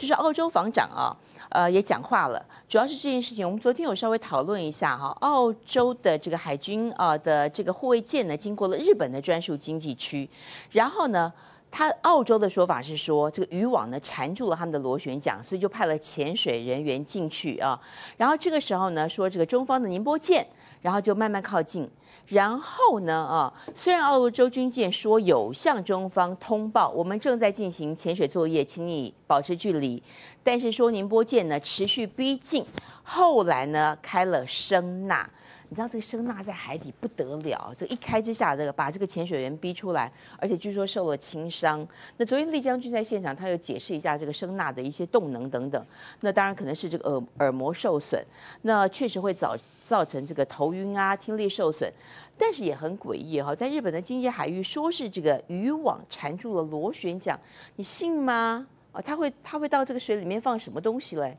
就是澳洲防长啊，也讲话了。主要是这件事情，我们昨天有稍微讨论一下哈。澳洲的这个海军啊的这个护卫舰呢，经过了日本的专属经济区，然后呢。 他澳洲的说法是说，这个渔网呢缠住了他们的螺旋桨，所以就派了潜水人员进去啊。然后这个时候呢，说这个中方的宁波舰，然后就慢慢靠近。然后呢，虽然澳洲军舰说有向中方通报，我们正在进行潜水作业，请你保持距离，但是说宁波舰呢持续逼近。后来呢，开了声呐。 你知道这个声呐在海底不得了，这一开之下，这个把这个潜水员逼出来，而且据说受了轻伤。那昨天栗将军在现场，他又解释一下这个声呐的一些动能等等。那当然可能是这个耳膜受损，那确实会造成这个头晕啊、听力受损，但是也很诡异哈。在日本的经济海域，说是这个渔网缠住了螺旋桨，你信吗？啊，他会到这个水里面放什么东西嘞？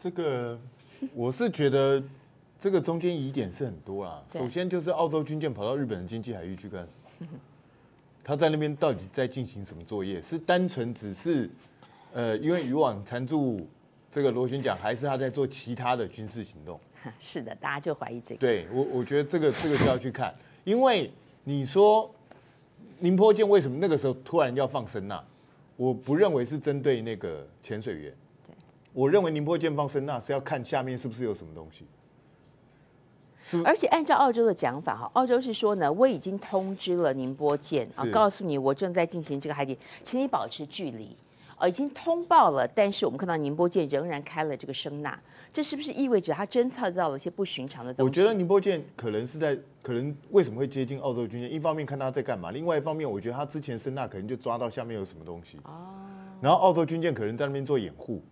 这个我是觉得。这个中间疑点是很多啦。首先就是澳洲军舰跑到日本的经济海域去干，他在那边到底在进行什么作业？是单纯只是，因为渔网缠住这个螺旋桨，还是他在做其他的军事行动？是的，大家就怀疑这个。对我觉得这个就要去看，因为你说宁波舰为什么那个时候突然要放声呐？我不认为是针对那个潜水员，我认为宁波舰放声呐是要看下面是不是有什么东西。 而且按照澳洲的讲法哈，澳洲是说呢，我已经通知了宁波舰啊，告诉你我正在进行这个海底，请你保持距离，已经通报了。但是我们看到宁波舰仍然开了这个声呐，这是不是意味着它侦测到了一些不寻常的东西？我觉得宁波舰可能为什么会接近澳洲军舰？一方面看它在干嘛，另外一方面我觉得它之前声呐可能就抓到下面有什么东西哦，然后澳洲军舰可能在那边做掩护，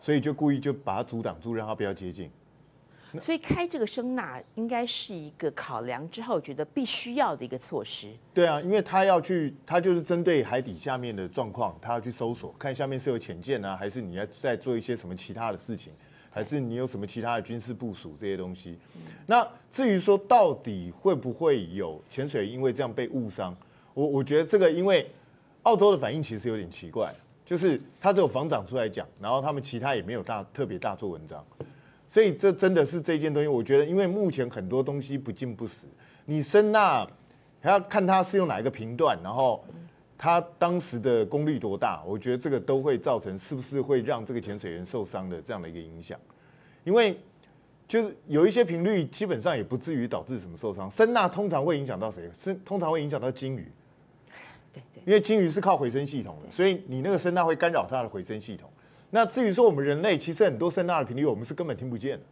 所以就故意就把它阻挡住，让它不要接近。 所以开这个声呐应该是一个考量之后觉得必须要的一个措施。对啊，因为他就是针对海底下面的状况，他要去搜索，看下面是有潜舰啊，还是你要再做一些什么其他的事情，还是你有什么其他的军事部署这些东西。那至于说到底会不会有潜水因为这样被误伤，我觉得这个因为澳洲的反应其实有点奇怪，就是他只有防长出来讲，然后他们其他也没有特别大做文章。 所以这真的是这件东西，我觉得，因为目前很多东西不进不实，你声呐还要看它是用哪一个频段，然后它当时的功率多大，我觉得这个都会造成是不是会让这个潜水员受伤的这样的一个影响。因为就是有一些频率基本上也不至于导致什么受伤，声呐通常会影响到谁？通常会影响到鲸鱼，对，因为鲸鱼是靠回声系统的，所以你那个声呐会干扰它的回声系统。 那至于说我们人类，其实很多声呐的频率我们是根本听不见的，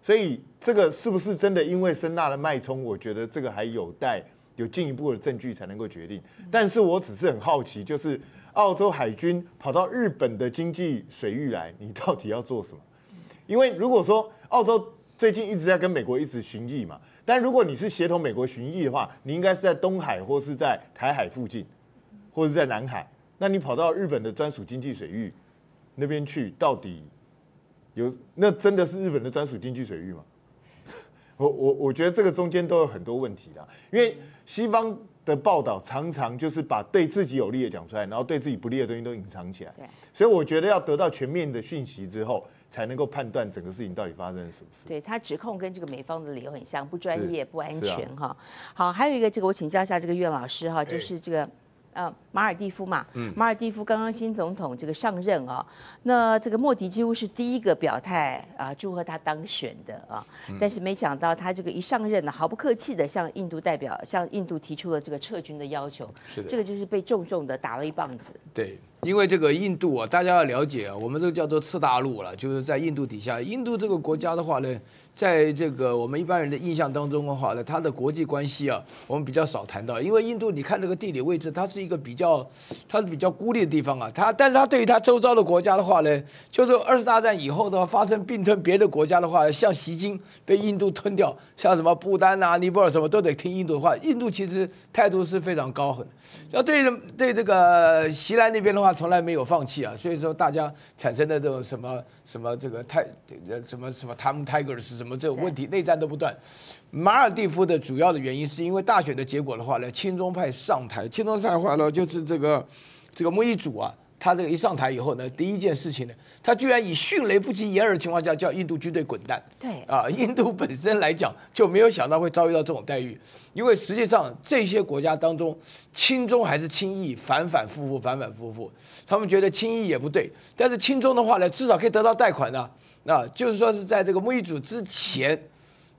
所以这个是不是真的因为声呐的脉冲，我觉得这个还有待有进一步的证据才能够决定。但是我只是很好奇，就是澳洲海军跑到日本的经济水域来，你到底要做什么？因为如果说澳洲最近一直在跟美国一直巡弋嘛，但如果你是协同美国巡弋的话，你应该是在东海或是在台海附近，或是在南海，那你跑到日本的专属经济水域。 那边去到底有那真的是日本的专属经济水域吗？我觉得这个中间都有很多问题啦，因为西方的报道常常就是把对自己有利的讲出来，然后对自己不利的东西都隐藏起来。所以我觉得要得到全面的讯息之后，才能够判断整个事情到底发生了什么事。对他指控跟这个美方的理由很像，不专业、不安全哈。啊、好，还有一个这个我请教一下这个岳老师哈，就是这个。 马尔地夫嘛，马尔地夫刚刚新总统这个上任啊，那这个莫迪几乎是第一个表态啊祝贺他当选的啊，但是没想到他这个一上任呢，毫不客气的向印度提出了这个撤军的要求，是的，这个就是被重重的打了一棒子。对，因为这个印度啊，大家要了解啊，我们这个叫做次大陆了，就是在印度底下，印度这个国家的话呢，在这个我们一般人的印象当中的话呢，它的国际关系啊，我们比较少谈到，因为印度你看这个地理位置，它是。 一个比较孤立的地方啊，但是他对于他周遭的国家的话呢，就是20大战以后的话，发生并吞别的国家的话，像锡金被印度吞掉，像什么不丹啊、尼泊尔什么都得听印度的话。印度其实态度是非常高狠，要对这个锡兰那边的话，从来没有放弃啊。所以说大家产生的这种什么这个什么他们 Tigers 什么这种问题，内战都不断。 马尔地夫的主要的原因是因为大选的结果的话呢，亲中派上台，亲中上台的话呢，就是这个穆伊祖啊，他这个一上台以后呢，第一件事情呢，他居然以迅雷不及掩耳的情况下叫印度军队滚蛋。对啊，印度本身来讲就没有想到会遭遇到这种待遇，因为实际上这些国家当中，亲中还是亲意反反复复，他们觉得亲意也不对，但是亲中的话呢，至少可以得到贷款呢、啊。那就是说是在这个穆伊祖之前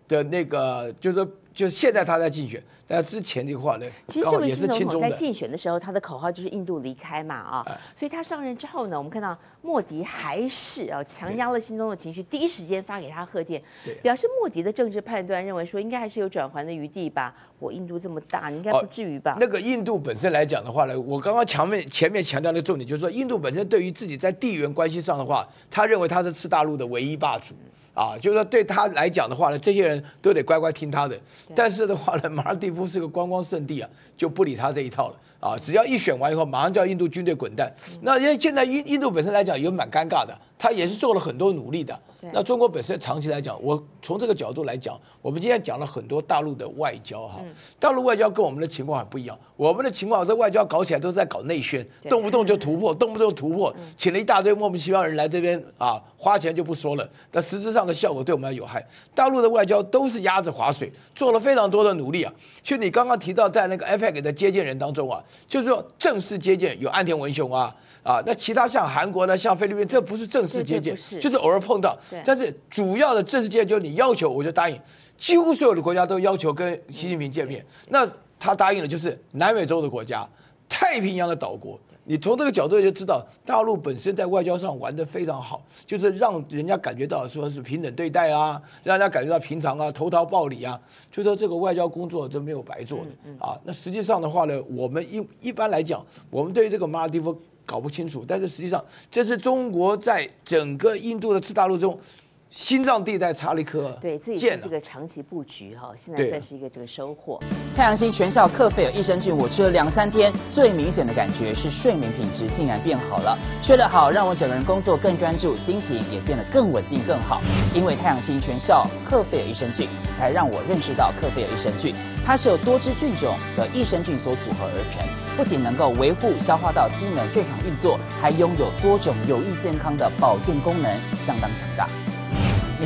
的那个，就是现在他在竞选，但之前这个话呢，其实这位新总统在竞选的时候，他的口号就是“印度离开”嘛，啊，所以他上任之后呢，我们看到莫迪还是啊强压了心中的情绪，第一时间发给他贺电，表示莫迪的政治判断认为说应该还是有转圜的余地吧。我印度这么大，你应该不至于吧？那个印度本身来讲的话呢，我刚刚前面强调的重点就是说，印度本身对于自己在地缘关系上的话，他认为他是次大陆的唯一霸主。啊，就是说对他来讲的话呢，这些人都得乖乖听他的。但是的话呢，马尔地夫是个观光圣地啊，就不理他这一套了啊。只要一选完以后，马上叫印度军队滚蛋。那因为现在印度本身来讲也蛮尴尬的，他也是做了很多努力的。那中国本身长期来讲，我从这个角度来讲，我们今天讲了很多大陆的外交哈，大陆外交跟我们的情况很不一样。我们的情况，这外交搞起来都是在搞内宣，动不动就突破，请了一大堆莫名其妙人来这边啊，花钱就不说了，但实质上的效果对我们有害。大陆的外交都是压着划水，做了非常多的努力啊。就你刚刚提到在那个 APEC 的接见人当中啊，就是说正式接见有岸田文雄啊，那其他像韩国呢，像菲律宾，这不是正式接见，就是偶尔碰到。但是主要的正式接见就是你要求我就答应，几乎所有的国家都要求跟习近平见面，那他答应了，就是南美洲的国家、太平洋的岛国。你从这个角度就知道，大陆本身在外交上玩得非常好，就是让人家感觉到说是平等对待啊，让人家感觉到平常啊、投桃报李啊，就说这个外交工作真没有白做的啊。那实际上的话呢，我们一般来讲，我们对于这个马尔地夫搞不清楚，但是实际上这是中国在整个印度的次大陆中。心脏地带查理科，对自己是这个长期布局哈，现在算是一个这个收获。太阳星全效克菲尔益生菌，我吃了2-3天，最明显的感觉是睡眠品质竟然变好了。睡得好，让我整个人工作更专注，心情也变得更稳定更好。因为太阳星全效克菲尔益生菌，才让我认识到克菲尔益生菌，它是由多支菌种的益生菌所组合而成，不仅能够维护消化道机能正常运作，还拥有多种有益健康的保健功能，相当强大。你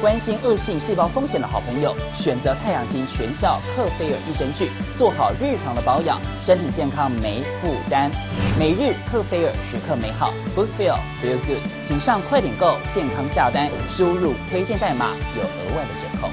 关心恶性细胞风险的好朋友，选择太阳星全效克菲尔益生菌，做好日常的保养，身体健康没负担。每日克菲尔，时刻美好 ，Good Feel Feel Good， 请上快点购健康下单，输入推荐代码有额外的折扣。